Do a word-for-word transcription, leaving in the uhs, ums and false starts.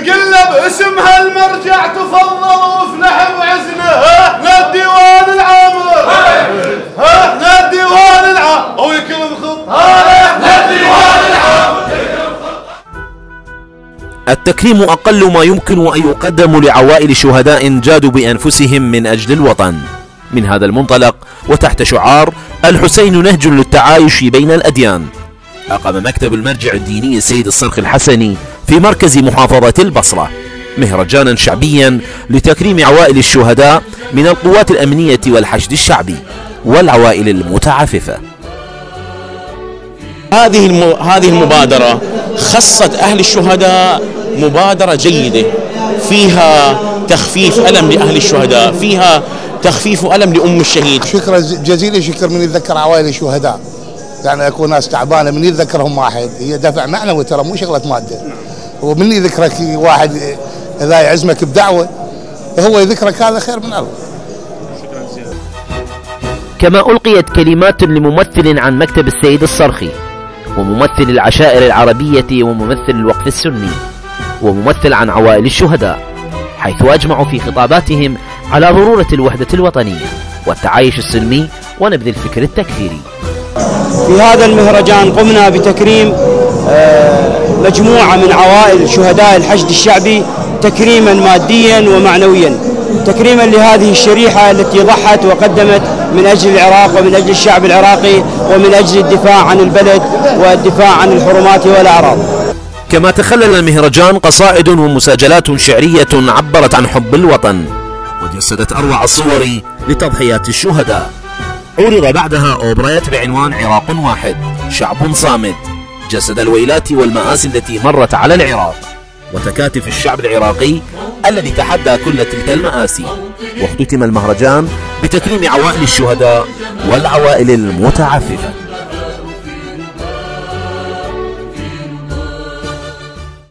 نقله باسم هالمرجع تفضلوا وافلحوا بعزنا. ها للديوان العامر، ها للديوان العامر او يكلم خط. ها للديوان العامر. التكريم اقل ما يمكن ان يقدم لعوائل شهداء جادوا بانفسهم من اجل الوطن. من هذا المنطلق وتحت شعار الحسين نهج للتعايش بين الاديان، أقام مكتب المرجع الديني السيد الصرخي الحسني في مركز محافظة البصرة مهرجانا شعبيا لتكريم عوائل الشهداء من القوات الأمنية والحشد الشعبي والعوائل المتعففة. هذه هذه المبادرة خصت أهل الشهداء مبادرة جيدة، فيها تخفيف ألم لأهل الشهداء، فيها تخفيف ألم لأم الشهيد. شكرا جزيلا، شكر من يتذكر عوائل الشهداء، يعني اكو ناس تعبانه من يتذكرهم واحد، هي دفع معنوي ترى مو شغله ماده. ومن يذكرك واحد اذا يعزمك بدعوه هو يذكرك، هذا خير من الله. كما القيت كلمات لممثل عن مكتب السيد الصرخي وممثل العشائر العربيه وممثل الوقف السني وممثل عن عوائل الشهداء، حيث اجمعوا في خطاباتهم على ضروره الوحده الوطنيه والتعايش السلمي ونبذ الفكر التكفيري. في هذا المهرجان قمنا بتكريم مجموعة من عوائل شهداء الحشد الشعبي تكريما ماديا ومعنويا، تكريما لهذه الشريحة التي ضحت وقدمت من أجل العراق ومن أجل الشعب العراقي ومن أجل الدفاع عن البلد والدفاع عن الحرمات والأعراض. كما تخلل المهرجان قصائد ومساجلات شعرية عبرت عن حب الوطن وجسدت أروع الصور لتضحيات الشهداء. عرض بعدها أوبريت بعنوان عراق واحد شعب صامد، جسد الويلات والمآسي التي مرت على العراق وتكاتف الشعب العراقي الذي تحدى كل تلك المآسي. واختتم المهرجان بتكريم عوائل الشهداء والعوائل المتعففة.